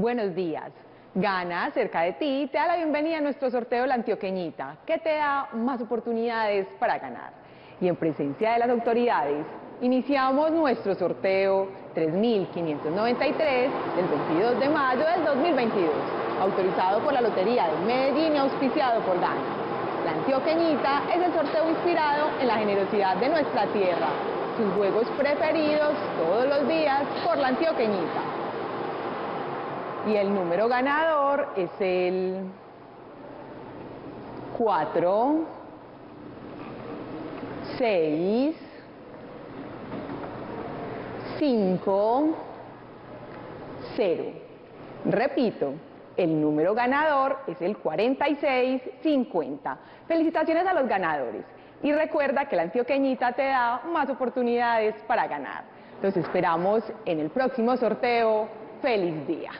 buenos días. Gana, cerca de ti, te da la bienvenida a nuestro sorteo La Antioqueñita, que te da más oportunidades para ganar. Y en presencia de las autoridades, iniciamos nuestro sorteo 3593 del 22 de mayo del 2022, autorizado por la Lotería de Medellín y auspiciado por Gana. La Antioqueñita es el sorteo inspirado en la generosidad de nuestra tierra. Sus juegos preferidos todos los días por La Antioqueñita. Y el número ganador es el 4, 6, 5, 0. Repito, el número ganador es el 4650. Felicitaciones a los ganadores. Y recuerda que La Antioqueñita te da más oportunidades para ganar. Los esperamos en el próximo sorteo. ¡Feliz día!